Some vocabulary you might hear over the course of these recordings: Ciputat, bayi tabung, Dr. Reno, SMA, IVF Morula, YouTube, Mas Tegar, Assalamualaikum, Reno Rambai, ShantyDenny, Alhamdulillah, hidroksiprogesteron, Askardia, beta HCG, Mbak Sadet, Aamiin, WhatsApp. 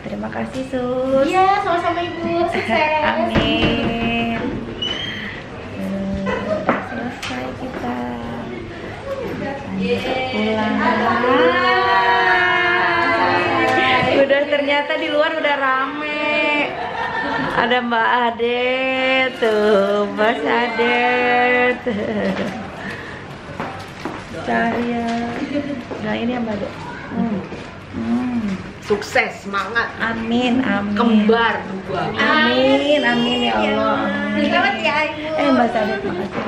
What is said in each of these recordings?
Terima kasih, Sus. Iya, sama-sama Ibu. Sukses. Amin. Sudah selesai kita. Bisa pulang. Udah ternyata di luar udah rame. Ada Mbak Adet, tuh Mbak Sadet. Saya. Nah, ini yang Mbak Adet. Sukses, semangat. Amin, amin. Kembar dua. Amin, amin ya Allah. Selamat ya Ibu. Mbak Sadet, makasih.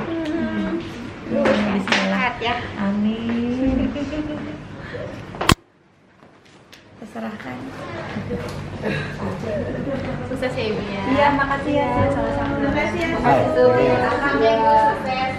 Bismillah ya. Amin. Terserahkan. Sukses ya Ibu ya. Iya, makasih ya. Sama-sama. Makasih ya. Makasih ya. Sukses.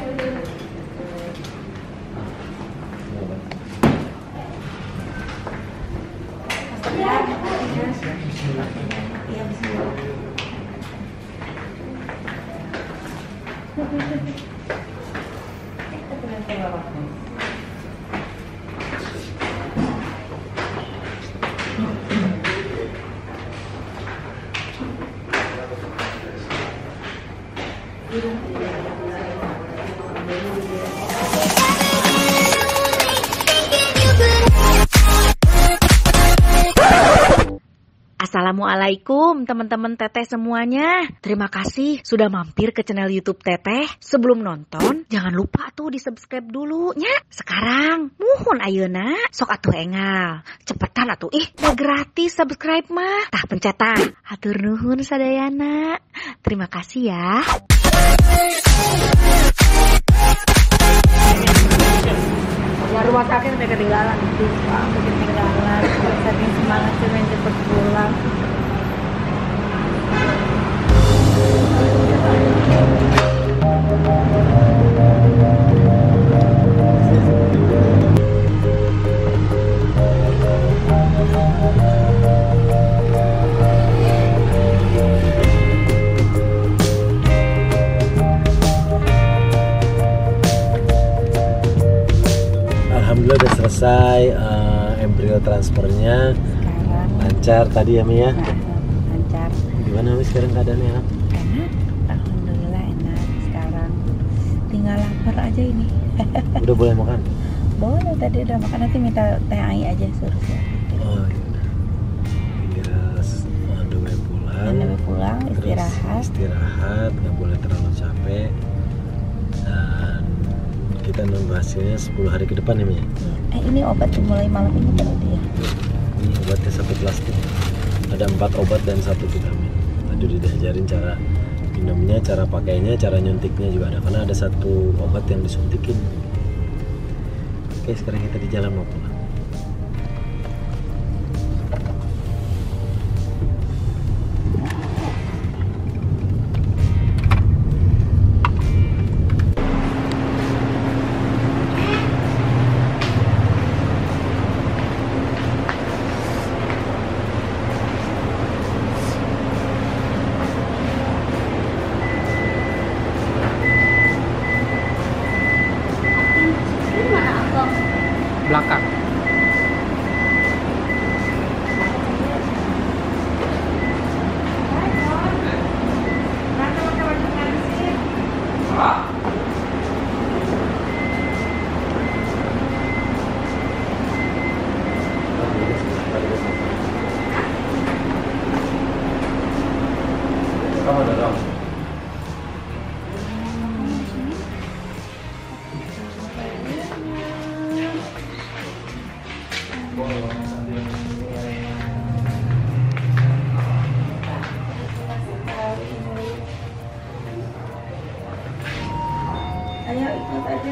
Assalamualaikum teman-teman teteh semuanya. Terima kasih sudah mampir ke channel YouTube teteh. Sebelum nonton jangan lupa tuh di subscribe dulu nya. Sekarang muhun ayeuna sok atuh engal. Cepetan atuh ih udah gratis subscribe mah. Tah pencet tah. Hatur nuhun sadayana. Terima kasih ya. Ya rumah sakit sampai ketinggalan itu Pak, ketinggalan. Saking semangat sih main cepet pulang. Alhamdulillah udah selesai embrio transfernya. Sekarang lancar tadi ya Mia? Lancar. Gimana Mi sekarang keadaannya? Enak, alhamdulillah enak sekarang. Tinggal lapar aja ini. Udah boleh makan? Boleh, tadi udah makan, nanti minta teh air aja suruh ya. Oh iya. Tinggal on the way pulang. On the way pulang, istirahat. Istirahat, nggak boleh terlalu capek. Dan kita nunggu hasilnya 10 hari ke depan ya Mia? Ini obat mulai malam ini berarti ya? Ini obatnya satu plastik. Ada 4 obat dan 1 vitamin. Tadi udah diajarin cara minumnya, cara pakainya, cara nyuntiknya juga ada. Karena ada 1 obat yang disuntikin. Oke, sekarang kita di jalan mau pulang. Belakang. Ayo ikut aja.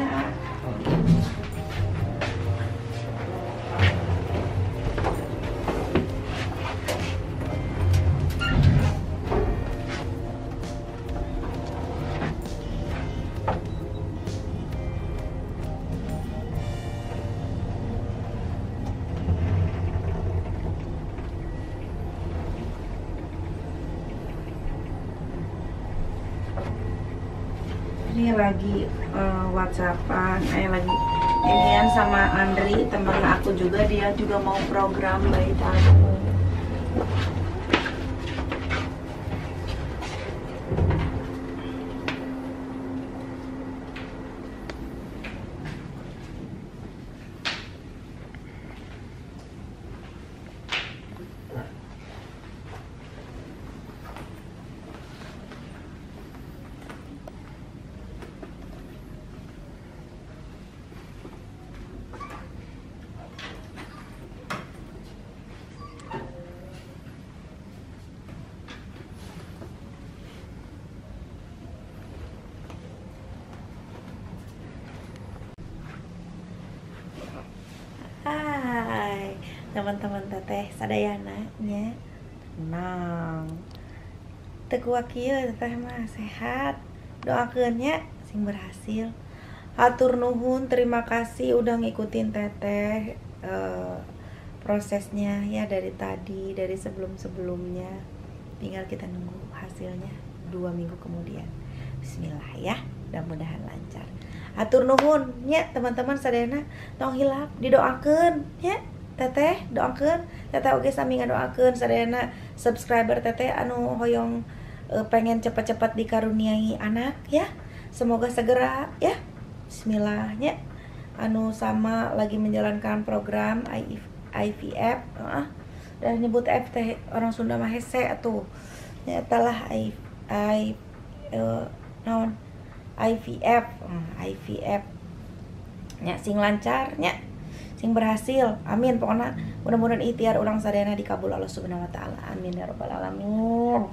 Ini lagi WhatsAppan, lagi inian sama Andri, teman aku juga, dia juga mau program bayi tamu. teman-teman teteh sadayananya tenang tekua kieu teteh mah sehat, doakeunnya sing berhasil. Hatur nuhun, terima kasih udah ngikutin teteh prosesnya ya dari tadi, dari sebelum-sebelumnya. Tinggal kita nunggu hasilnya 2 minggu kemudian. Bismillah ya, mudah-mudahan lancar. Hatur nuhun ya teman-teman sadayana, tong hilap didoakeun ya. Teteh doakeun, teteh oge sami ngadoakeun sadayana subscriber teteh anu hoyong pengen cepat-cepat dikaruniai anak ya. Semoga segera ya. Bismillahnya anu sama lagi menjalankan program IVF dan nyebut F teh orang Sunda mah hese atuh. Nyatalah IVF nya sing lancar nya sing berhasil, amin. Pokoknya mudah-mudahan ikhtiar orang sadayana dikabul Allah subhanahu wa ta'ala, amin ya rabbal alamin.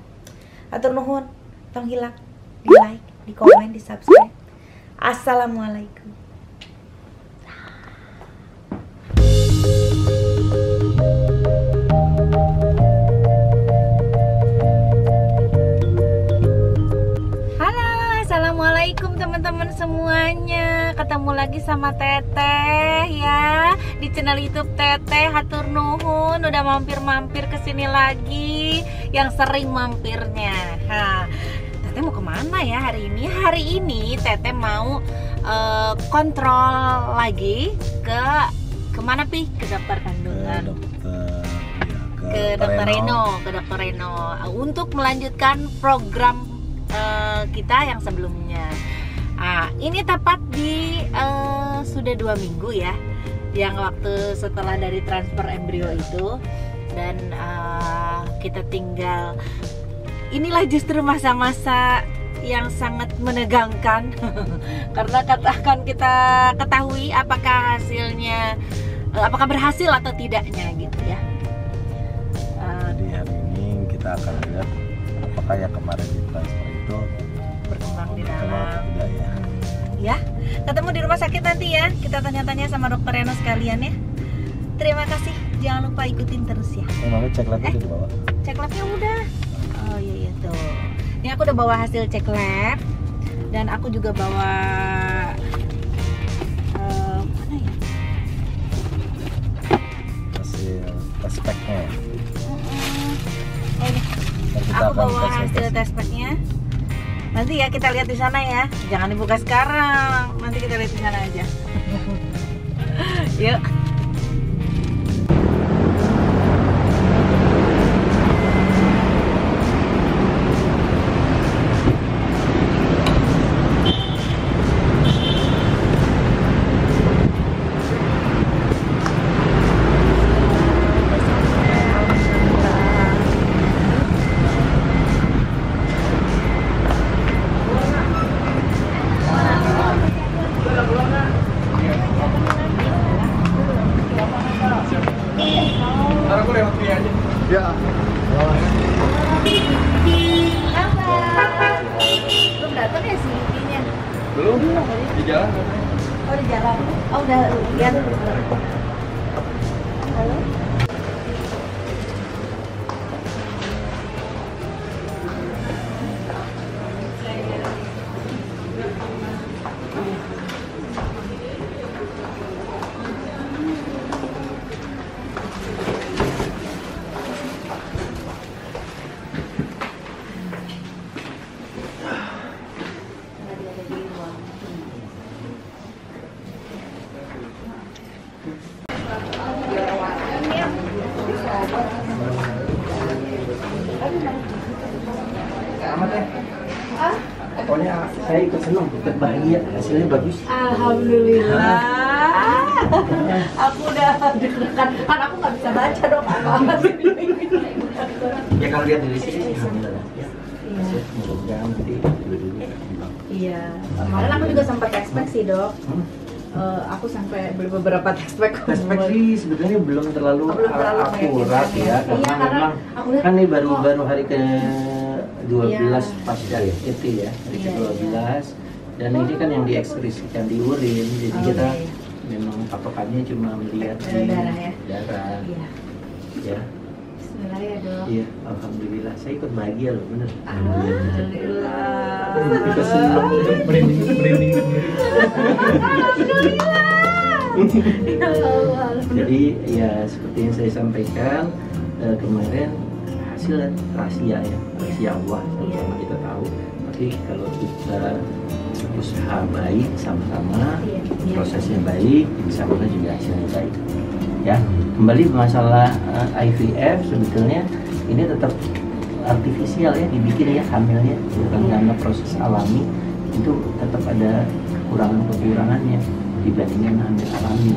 Atur nuhun, tong hilak di like, di komen, di subscribe. Assalamualaikum. Teman-teman semuanya, ketemu lagi sama teteh ya di channel YouTube teteh. Hatur nuhun udah mampir-mampir kesini lagi, yang sering mampirnya. Teteh mau kemana ya hari ini? Hari ini teteh mau kontrol lagi kemana pi? Ke dokter kandungan, ke dokter Reno, ke dokter Reno untuk melanjutkan program kita yang sebelumnya. Nah, ini tepat di sudah 2 minggu ya, yang waktu setelah dari transfer embrio itu, dan kita tinggal. Inilah justru masa-masa yang sangat menegangkan karena akan kita ketahui apakah hasilnya, apakah berhasil atau tidaknya gitu ya. Jadi hari ini kita akan lihat apakah yang kemarin di transfer itu berkembang di dalam ya. Ketemu di rumah sakit nanti ya, kita tanya-tanya sama dokter Reno sekalian ya. Terima kasih, jangan lupa ikutin terus ya. Mau cek lab udah dibawa? Cek labnya udah. Oh iya iya tuh. Ini aku udah bawa hasil cek lab, dan aku juga bawa mana ya? Hasil speknya. Ini. Aku bawa hasil tes speknya. Nanti ya kita lihat di sana ya. Jangan dibuka sekarang. Nanti kita lihat di sana aja. Yuk. Saya ikut senang, ikut bahagia, hasilnya bagus. Alhamdulillah. Aku udah deg-degan, kan aku nggak bisa baca dong apa-apa. Ya kalau lihat dari sini, alhamdulillah. Iya. Iya. Kemarin aku juga sempat tespek sih dok. Aku sampai beberapa tespek sih sebetulnya belum terlalu akurat ya, karena memang kan ini baru hari ke 12 pasca itu ya, hari ke-12 dan ini kan yang diekspresikan di urin, jadi kita memang patokannya cuma melihat darah ya. Darah. Iya. Ya. Bismillah ya, Dok. Iya, alhamdulillah. Saya ikut bahagia loh, bener. Alhamdulillah. Kita senang merinding sendiri. Alhamdulillah. Jadi ya seperti yang saya sampaikan kemarin, hasil rahasia ya, rahasia Allah sama kita tahu. Tapi kalau kita usaha baik sama-sama, prosesnya baik, insya Allah juga hasilnya baik. Ya, kembali masalah IVF sebetulnya ini tetap artifisial ya, dibikin ya hamilnya, bukan karena proses alami. Itu tetap ada kekurangan-kekurangannya dibandingkan hamil alami.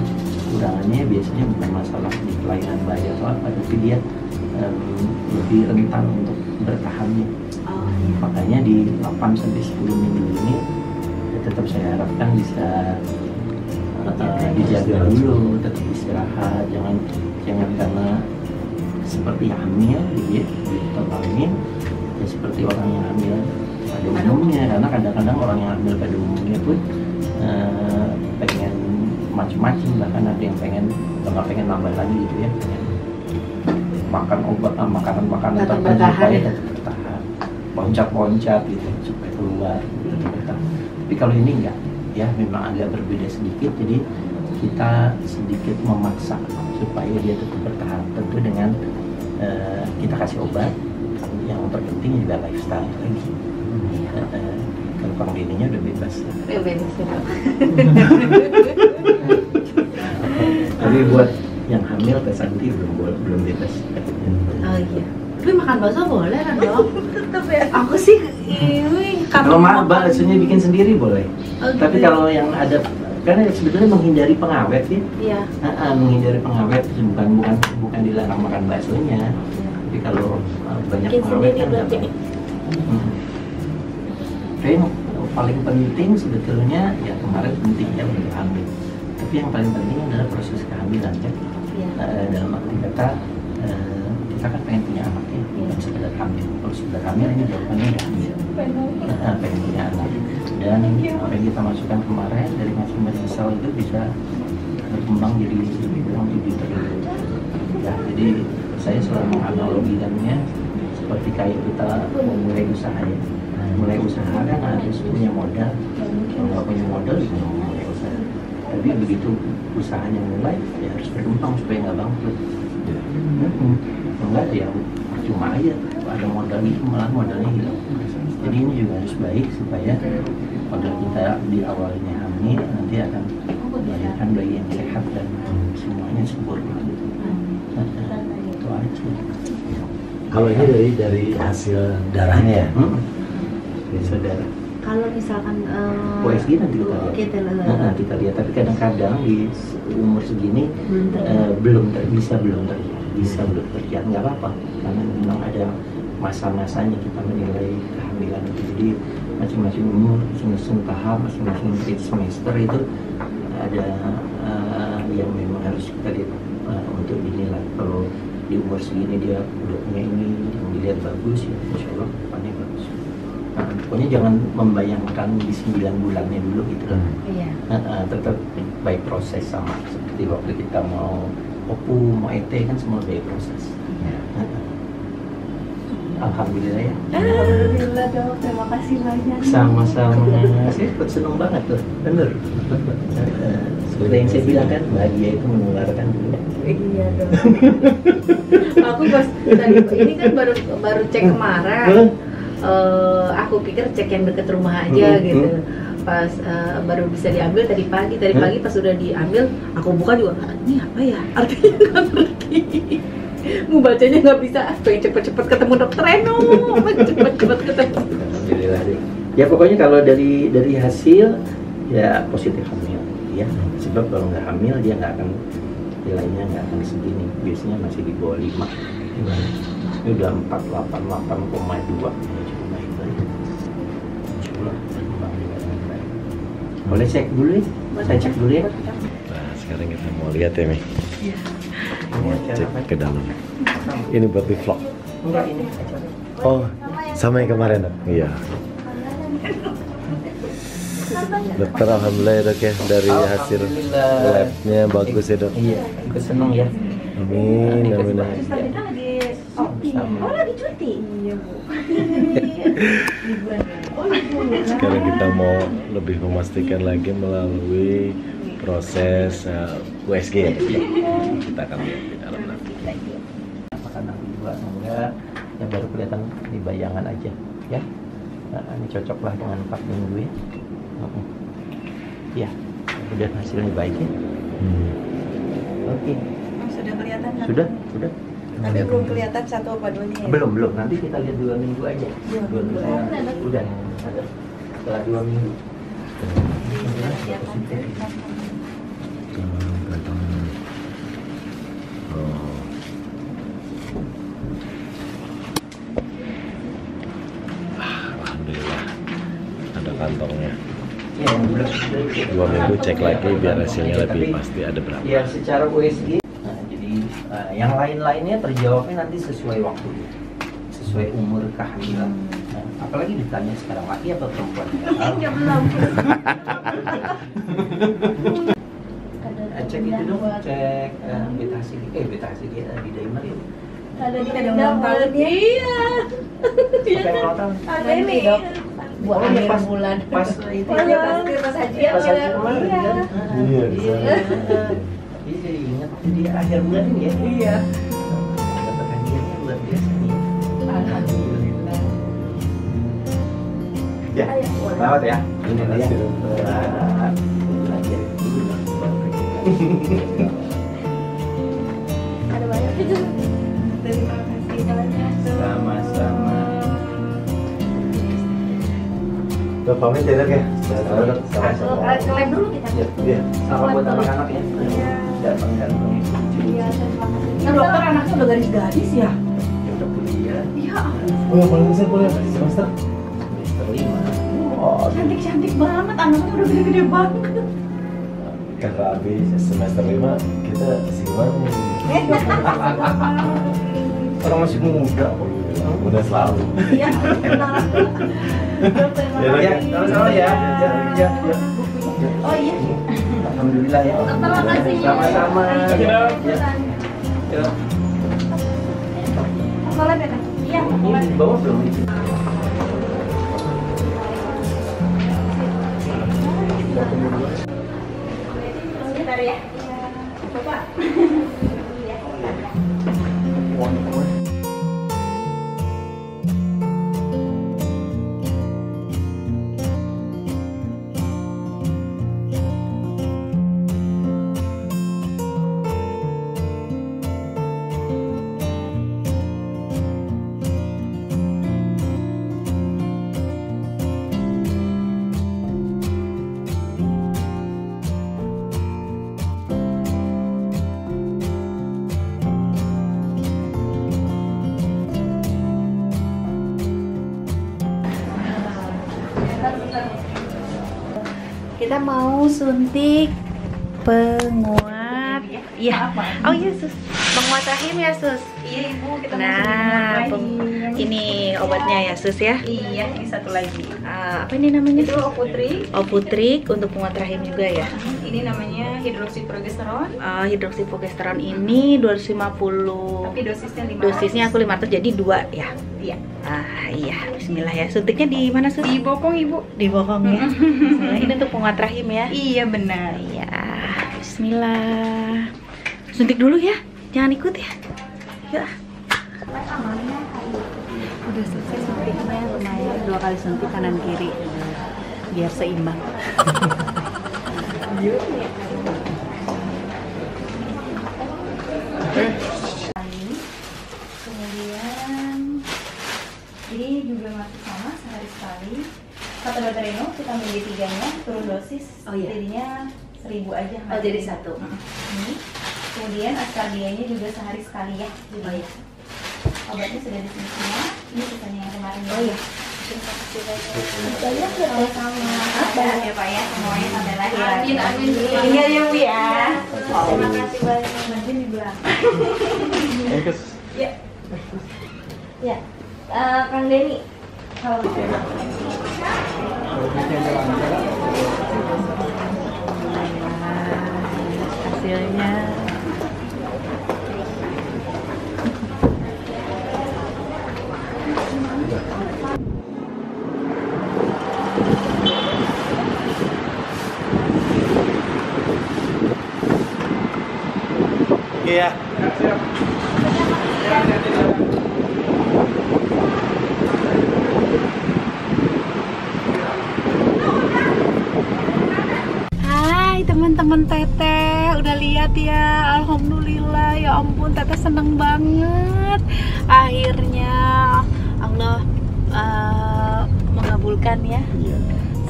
Kekurangannya biasanya bukan masalah di kelainan bayar atau apa, tapi dia lebih rentan untuk bertahannya. Makanya di 8-10 minggu ini ya tetap saya harapkan bisa dijaga dulu, tetap istirahat, jangan karena seperti hamil gitu ya, ditontonin ya seperti orang yang hamil pada umumnya, karena kadang-kadang orang yang hamil pada umumnya pun pengen macam-macam, bahkan ada yang pengen nggak pengen nambah lagi gitu ya, makan obat makanan tertentu supaya tetap bertahan, loncat gitu supaya keluar tetap bertahan. Tapi kalau ini enggak ya, memang agak berbeda sedikit, jadi kita sedikit memaksa supaya dia tetap bertahan, tentu dengan kita kasih obat, yang terpenting juga lifestyle lagi. Kalau ininya udah bebas ya. Tapi buat yang hamil pesanti belum bebas. Oh iya, tapi makan bakso boleh kan, Dok? Tetep ya. Aku sih ini kalau mau baksonya bikin sendiri boleh. Oh, tapi gitu. Kalau yang ada karena sebetulnya menghindari pengawet ya. Iya. Menghindari pengawet bukan dilarang makan baksonya. Ya. Tapi kalau banyak pengawet kan enggak baik. Yang paling penting sebetulnya ya kemarin pentingnya untuk hamil. Tapi yang paling penting adalah proses kehamilan ya. Ya. Dalam arti kata kita kan pengen punya anak ya, bukan sekedar hamil. Kalau sekedar hamil ini jawabannya udah hamil, pengen punya anak. Dan apa yang kita masukkan kemarin dari masing-masing sel itu bisa berkembang jadi lebih terlihat. Ya, jadi saya selalu menganalogikannya seperti kayak kita memulai usaha ya. Mulai usaha kan harus punya modal, kalau nggak punya modal bisa mulai usaha. Tapi begitu usahanya mulai ya harus berkembang supaya nggak bangkrut. Enggak ya, cuma aja ada modal itu malah modalnya hilang. Jadi ini juga harus baik supaya modal kita di awalnya hamil nanti akan melahirkan bayi yang sehat dan semuanya sempurna gitu. Itu aja. Kalau ini dari hasil darahnya ya? Saudara. Kalau misalkan USG nanti kita lihat, tapi kadang-kadang di umur segini belum terlihat, nggak apa-apa, karena memang ada masa-masanya kita menilai kehamilan. Jadi masing-masing umur, masing-masing tahap, masing-masing semester itu ada yang memang harus kita lihat untuk dinilai. Kalau di umur segini dia udah punya ini, yang dilihat bagus ya, insya Allah depannya bagus. Nah, pokoknya jangan membayangkan di 9 bulannya dulu gitu lah. Iya. Tetap by proses, sama seperti waktu kita mau opu, mau ET kan semua by proses. Iya. Alhamdulillah ya. Alhamdulillah, Dok, terima kasih banyak. Sama-sama. Saya ikut seneng banget tuh, bener. Seperti yang saya bilang kan, bahagia itu menularkan dunia. Iya, Dok. Aku pas tadi ini kan baru cek kemarin. Aku pikir cek yang deket rumah aja gitu, pas baru bisa diambil tadi pagi pas sudah diambil aku buka juga, ini apa ya, artinya nggak ngerti, mau bacanya nggak bisa, pengen cepet-cepet ketemu Dr. Reno, cepet-cepet ketemu. Alhamdulillah deh. Ya pokoknya kalau dari hasil ya positif hamil, ya sebab kalau nggak hamil dia nggak akan nilainya segini, biasanya masih di bawah 5. Ini udah 488,2. Boleh cek dulu ya? Saya cek dulu ya. Nah, sekarang kita mau lihat ya, Mi. Iya. Mau cek ke dalam. Ini buat di vlog. Enggak, ini acara. Oh, sama yang kemarin, Dok? Iya. Dokter alhamdulillah ya dok ya, dari hasil labnya bagus ya dok. Iya, aku seneng ya. Amin, amin. Oh lagi cuti? Iya bu. Sekarang kita mau lebih memastikan lagi melalui proses USG. Kita akan lihat di dalam nanti. Apakah nanti juga semoga yang baru kelihatan di bayangan aja ya. Nah, ini cocoklah dengan 4 minggu ya. Ya, udah hasilnya baik ya. Oke. Sudah kelihatan? Sudah. Tapi belum kelihatan satu apa duanya ya? Belum. Nanti kita lihat 2 minggu aja. Ya, 2 minggu. Udah. Setelah 2 minggu. Alhamdulillah ada kantongnya. 2 minggu cek lagi biar hasilnya lebih pasti ada berapa. Ya secara USG. Nah, jadi yang lain-lainnya terjawabnya nanti sesuai waktu, sesuai umur kehamilan. Nah, apalagi ditanya sekarang laki atau perempuan? Ya belum. Cek itu dong, cek beta HCG. Beta HCG di dimer ya. Ada di dimer. Iya. Ada ini. Buat akhir bulan pas itu pas haji ya. Iya. Iya ingat di akhir bulan ini ya. Iya. Dapat hadiahnya luar biasa nih. Alhamdulillah. Ya. Selamat ya. Ini dia. Ada banyak itu. Terima kasih kalian. Sama-sama. Dok, pamit ya dok ya. Sama-sama. Klaim dulu kita. Iya. Sama buat anak-anak ya. Ganteng-ganteng. Iya. Nah dokter anaknya udah gadis-gadis ya? Ya udah kuliah. Iya. Oh paling besar kuliah semester? Semester 5. Oh. Cantik-cantik banget. Anaknya udah gede-gede banget. Karena habis semester 5 kita siwan. Orang masih muda kok. Udah selalu. Iya. Terima kasih ya. Oh iya. Alhamdulillah ya. Terima kasih. Sama-sama. Ya. Boleh ya? Iya, boleh. Bawa belum? Ya. Bapak. Iya. Kita mau suntik penguat ya. Oh iya sus, penguat rahim ya sus. Iya ibu, kita ini obatnya ya sus ya. Iya, ini satu lagi. Apa ini namanya? Itu oputrik. Oputrik untuk penguat rahim juga ya. Ini namanya hidroksiprogesteron. Hidroksiprogesteron ini 250. Tapi dosisnya 500. Dosisnya aku 500 jadi 2 ya. Iya. Iya, bismillah ya. Suntiknya di mana, Sus? Di bokong, Ibu. Di bokong ya. Bismillah. Ini untuk penguat rahim ya. Iya, benar. Iya. Bismillah. Suntik dulu ya. Jangan ikut ya. Ya. Udah selesai suntiknya, lumayan 2 kali suntik kanan kiri. Biar seimbang. Jadi juga masih sama sehari sekali. Kata Dr. Reno, vitamin D3-nya turun dosis, jadinya 1000 aja. Oh jadi 1. Ini. Kemudian askardianya juga sehari sekali ya. Oh iya. Obatnya sudah di sini semua. Ini sisanya yang kemarin. Oh iya. Banyak ya sama. Banyak ya Pak ya, semuanya sampai lahir. Amin. Iya ya Bu ya. Terima kasih banyak. Bantuin di belakang. Ya. Kang Denny, Hasilnya iya siap. Hai teman-teman, Teteh udah lihat ya, alhamdulillah, ya ampun Teteh seneng banget. Akhirnya Allah mengabulkan ya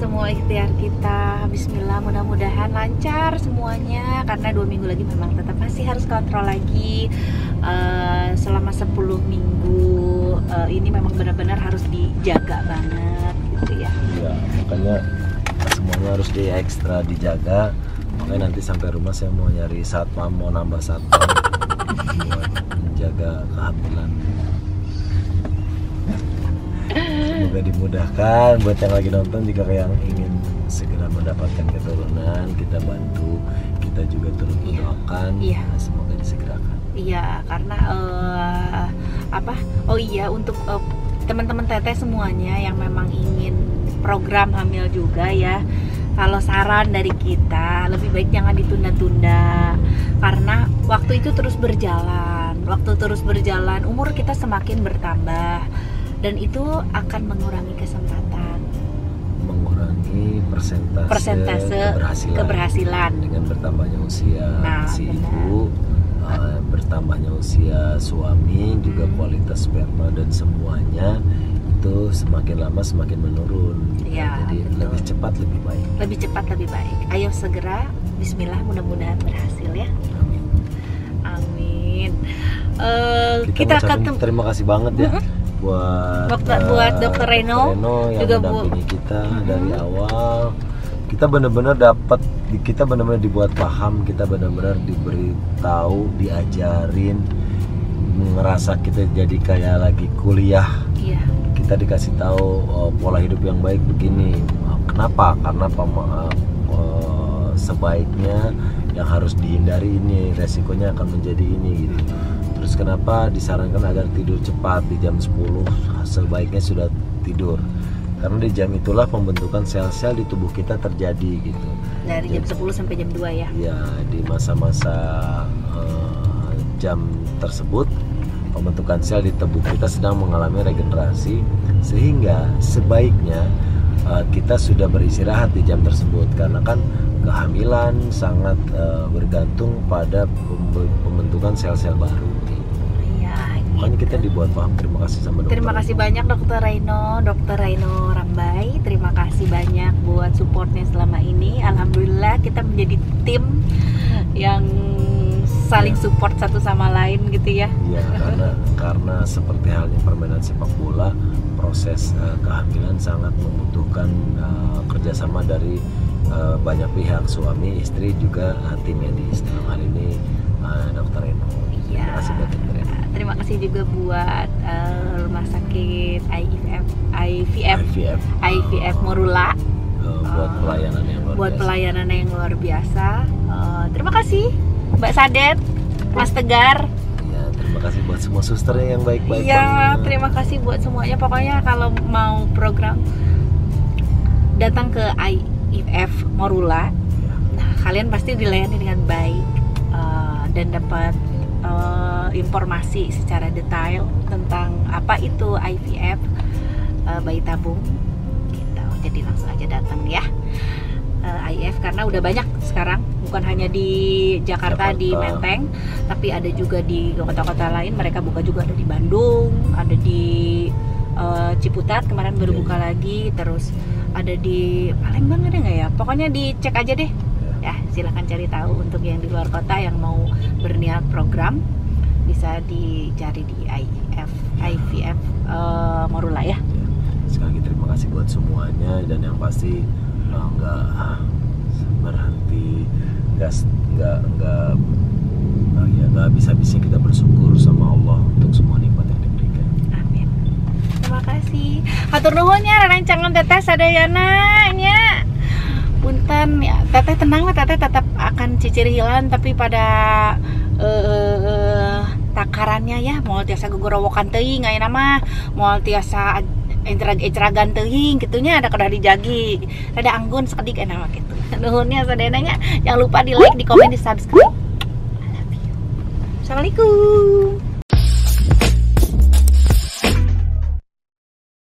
semua ikhtiar kita. Bismillah, mudah-mudahan lancar semuanya, karena 2 minggu lagi memang tetap masih harus kontrol lagi. Selama 10 minggu ini memang benar-benar harus dijaga banget gitu ya. Iya, makanya semuanya harus di ekstra dijaga. Makanya nanti sampai rumah saya mau nyari satpam, mau nambah satpam buat menjaga kehamilan. Semoga dimudahkan buat yang lagi nonton, jika yang ingin segera mendapatkan keturunan, kita bantu, kita juga turut mendoakan. Iya. Semoga disegerakan. Iya, karena untuk teman-teman Teteh semuanya yang memang ingin program hamil juga ya. Kalau saran dari kita, lebih baik jangan ditunda-tunda, karena waktu itu terus berjalan, umur kita semakin bertambah. Dan itu akan mengurangi kesempatan, mengurangi persentase keberhasilan dengan bertambahnya usia si ibu, bertambahnya usia suami, juga kualitas sperma dan semuanya itu semakin lama semakin menurun. Ya, jadi betul. Lebih cepat lebih baik. Lebih cepat lebih baik. Ayo segera. Bismillah, mudah-mudahan berhasil ya. Amin. Amin. Kita akan terima kasih banget ya. Buat Dr. Reno yang juga mendampingi kita dari awal. Kita benar-benar dibuat paham, kita benar-benar diberitahu, diajarin, ngerasa kita jadi kayak lagi kuliah. Iya. Kita dikasih tahu pola hidup yang baik begini. Kenapa? Karena sebaiknya yang harus dihindari ini, resikonya akan menjadi ini gitu. Terus kenapa disarankan agar tidur cepat di jam 10, sebaiknya sudah tidur, karena di jam itulah pembentukan sel-sel di tubuh kita terjadi gitu. Dari jam 10 sampai jam 2 ya? Ya, di masa-masa jam tersebut pembentukan sel di tubuh kita sedang mengalami regenerasi, sehingga sebaiknya kita sudah beristirahat di jam tersebut, karena kan kehamilan sangat bergantung pada pembentukan sel-sel baru. Iya. Makanya kita dibuat paham. Terima kasih sama dokter. Terima kasih banyak Dr. Reno Rambai. Terima kasih banyak buat supportnya selama ini. Alhamdulillah kita menjadi tim yang saling support satu sama lain gitu ya. Iya, karena seperti halnya permainan sepak bola, proses kehamilan sangat membutuhkan kerjasama dari banyak pihak, suami, istri, juga tim medis. Dalam hal ini Dr. Reno. Iya. Terima kasih buat Dr. Reno. Terima kasih juga buat rumah sakit IVF Morula buat pelayanan yang luar biasa. Terima kasih Mbak Sadet, Mas Tegar. Ya, terima kasih buat semua susternya yang baik-baik. Iya, terima kasih buat semuanya. Pokoknya kalau mau program datang ke IVF Morula, nah, kalian pasti dilayani dengan baik dan dapat informasi secara detail tentang apa itu IVF bayi tabung gitu. Jadi langsung aja datang ya, IVF, karena udah banyak sekarang, bukan hanya di Jakarta, di Menteng, tapi ada juga di kota-kota lain. Mereka buka juga, ada di Bandung, ada di Ciputat kemarin baru buka lagi, terus ada di Palembang, ada nggak ya? Pokoknya dicek aja deh ya, silahkan cari tahu. Untuk yang di luar kota yang mau berniat program, bisa dicari di IVF Morula ya. Sekali lagi terima kasih buat semuanya, dan yang pasti nggak berhenti, nggak habis-habisnya kita bersyukur sama Allah untuk semua nikmat yang diberikan. Amin. Terima kasih. Hatur nuhunnya rancangan teteh sadayana nya. Punten ya, teteh tenang lah, teteh tetap akan cicir hilan tapi pada takarannya ya, moal tiasa gugurawokan teuing ayeuna mah, moal tiasa encragan teuing kitunya ada kada dijagi. Rada anggun sekedik enak mah kitu. Nuhunnya sadenanya, jangan lupa di like, di komen, di subscribe. I love you. Assalamualaikum.